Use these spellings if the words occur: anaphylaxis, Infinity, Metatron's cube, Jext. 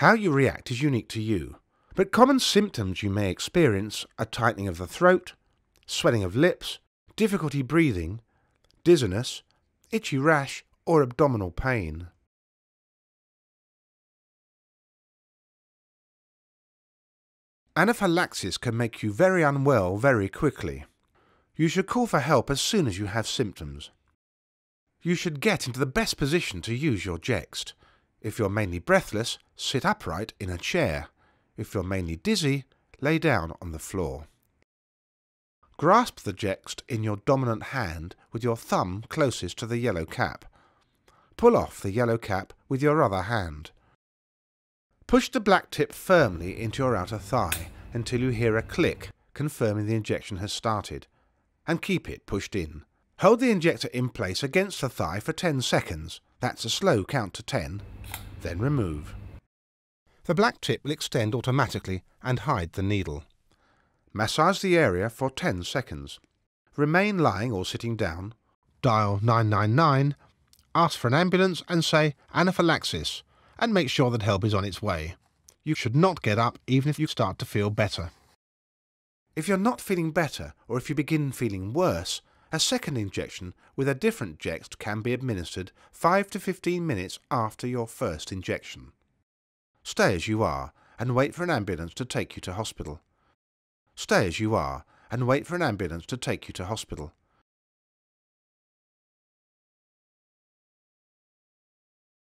How you react is unique to you, but common symptoms you may experience are tightening of the throat, swelling of lips, difficulty breathing, dizziness, itchy rash, or abdominal pain. Anaphylaxis can make you very unwell very quickly. You should call for help as soon as you have symptoms. You should get into the best position to use your Jext. If you're mainly breathless, sit upright in a chair. If you're mainly dizzy, lay down on the floor. Grasp the Jext in your dominant hand with your thumb closest to the yellow cap. Pull off the yellow cap with your other hand. Push the black tip firmly into your outer thigh until you hear a click, confirming the injection has started, and keep it pushed in. Hold the injector in place against the thigh for 10 seconds, that's a slow count to 10, then remove. The black tip will extend automatically and hide the needle. Massage the area for 10 seconds. Remain lying or sitting down, dial 999, ask for an ambulance and say anaphylaxis, and make sure that help is on its way. You should not get up even if you start to feel better. If you're not feeling better or if you begin feeling worse, a second injection with a different Jext can be administered 5 to 15 minutes after your first injection. Stay as you are and wait for an ambulance to take you to hospital. Stay as you are and wait for an ambulance to take you to hospital.